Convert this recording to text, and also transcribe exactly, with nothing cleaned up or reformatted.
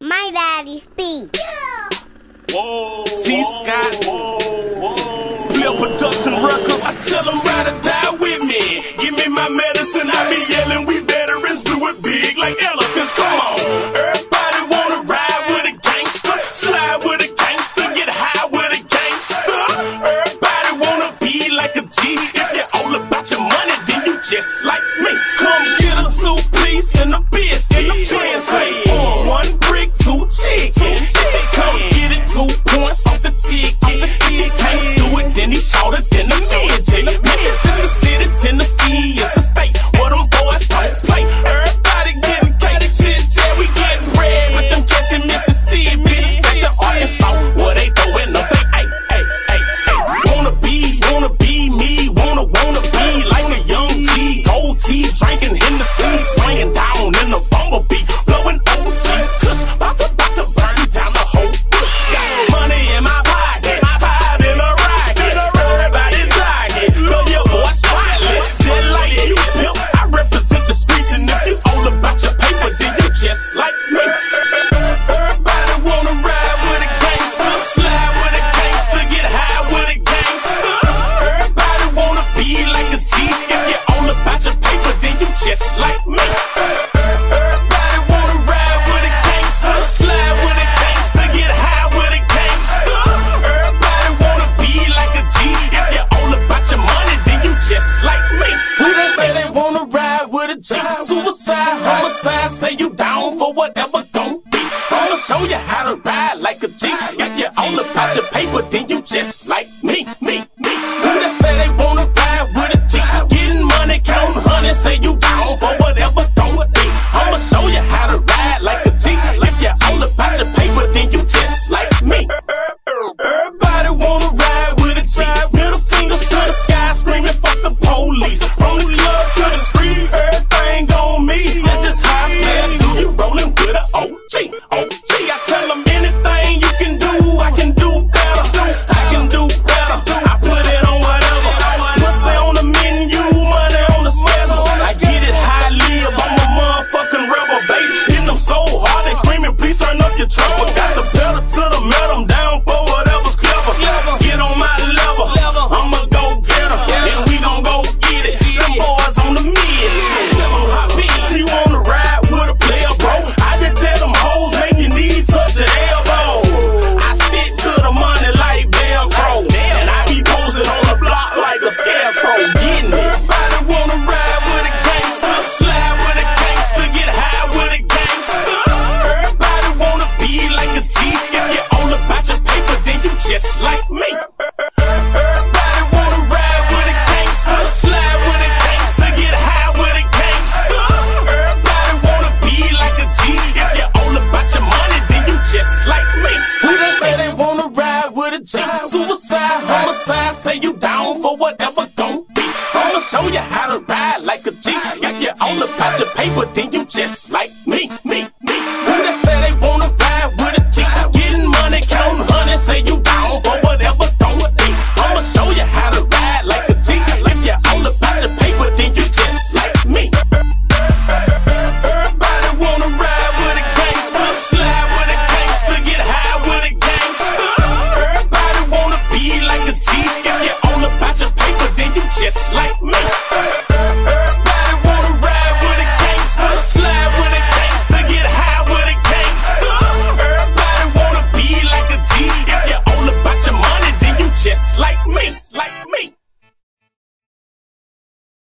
My daddy speak. Whoa, T Scott, whoa, whoa, whoa. Flip Production Records. I tell them ride or die with me. Give me my medicine. I be yelling, we veterans do it big like elephants. Come on, everybody wanna ride with a gangster, slide with a gangster, get high with a gangster. Everybody wanna be like a G. If you're all about your money, then you just like me. Come get a two piece and a piss and a translate. One brick, two chicks. Suicide, homicide, say you down for whatever gon' be. I'ma show you how to ride like a G. If you're all about your paper, then you just like me, me, me. Who that say they wanna ride with a G? Getting money, count honey, say you down for whatever gon' be. I'ma show you how to ride like a G. If you're all about your paper, then you just like me. Everybody wanna ride with a G. Middle fingers to the sky, screaming fuck the police. From the club to the streets, like me. Everybody wanna ride with a gangster, slide with a gangster, get high with a gangster. Everybody wanna be like a G. If you're all about your money, then you just like me. Who they say they wanna ride with a G? Suicide, homicide, say you down for whatever.